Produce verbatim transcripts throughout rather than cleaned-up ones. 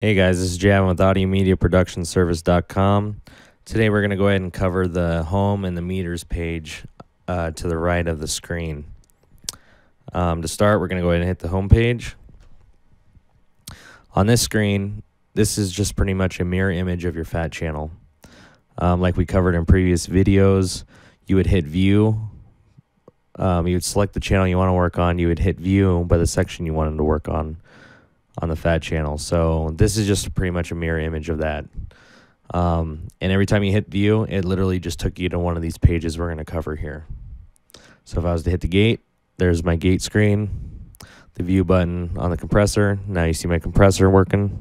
Hey guys, this is Javin with audio media production service dot com. Today we're going to go ahead and cover the home and the meters page uh, to the right of the screen. Um, to start, we're going to go ahead and hit the home page. On this screen, this is just pretty much a mirror image of your F A T channel. Um, like we covered in previous videos, you would hit view. Um, you would select the channel you want to work on. You would hit view by the section you wanted to work on. on the F A T channel. So this is just pretty much a mirror image of that. Um, and every time you hit view, it literally just took you to one of these pages we're going to cover here. So if I was to hit the gate, there's my gate screen, the view button on the compressor. Now you see my compressor working.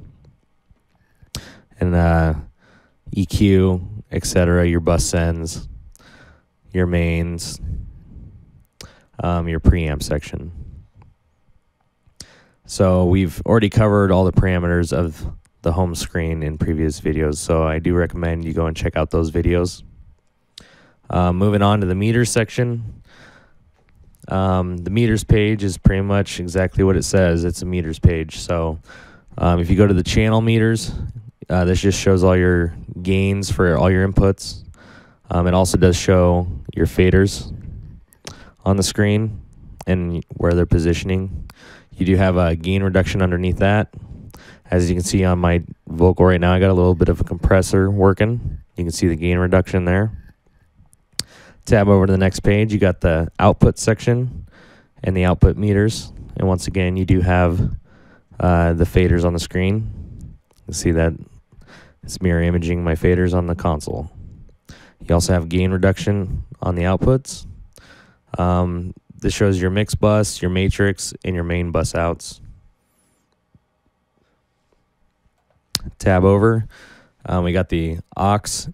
And uh, E Q, et cetera, your bus sends, your mains, um, your preamp section. So we've already covered all the parameters of the home screen in previous videos, so I do recommend you go and check out those videos. Uh, moving on to the meters section. Um, the meters page is pretty much exactly what it says. It's a meters page. So um, if you go to the channel meters, uh, this just shows all your gains for all your inputs. Um, it also does show your faders on the screen and where they're positioning. You do have a gain reduction underneath that. As you can see on my vocal right now, I got a little bit of a compressor working. You can see the gain reduction there. Tab over to the next page, you got the output section and the output meters. And once again, you do have uh, the faders on the screen. You see that it's mirror imaging my faders on the console. You also have gain reduction on the outputs. Um, This shows your mix bus, your matrix, and your main bus outs. Tab over. Um, we got the aux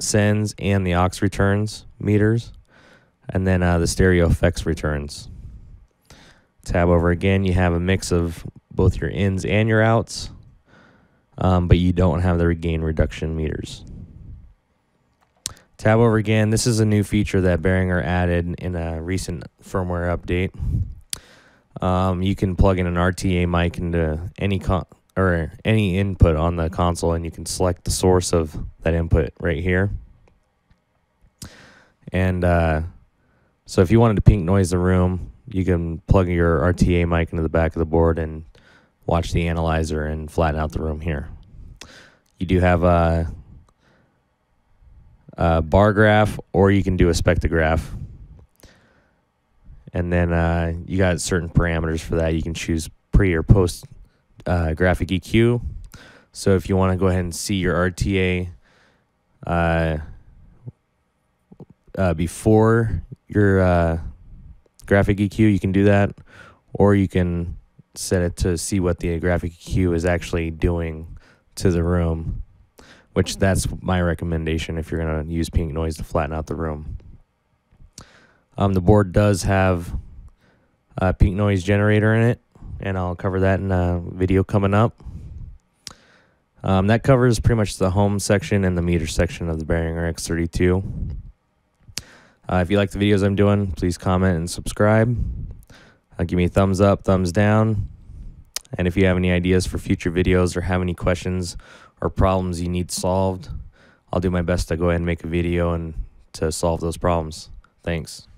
sends and the aux returns meters. And then uh, the stereo effects returns. Tab over again. You have a mix of both your ins and your outs. Um, but you don't have the gain reduction meters. Tab over again. This is a new feature that Behringer added in a recent firmware update. Um, you can plug in an R T A mic into any con or any input on the console, and you can select the source of that input right here. And uh, so, if you wanted to pink noise the room, you can plug your R T A mic into the back of the board and watch the analyzer and flatten out the room here. You do have a uh, Uh, bar graph, or you can do a spectrograph, and then uh, you got certain parameters for that. You can choose pre or post uh, graphic E Q. So if you want to go ahead and see your R T A uh, uh, before your uh, graphic E Q, you can do that, or you can set it to see what the graphic E Q is actually doing to the room, which that's my recommendation if you're going to use pink noise to flatten out the room. Um, the board does have a pink noise generator in it, and I'll cover that in a video coming up. Um, that covers pretty much the home section and the meter section of the Behringer X thirty-two. Uh, if you like the videos I'm doing, please comment and subscribe. Uh, give me a thumbs up, thumbs down. And if you have any ideas for future videos or have any questions or problems you need solved, I'll do my best to go ahead and make a video and to solve those problems. Thanks.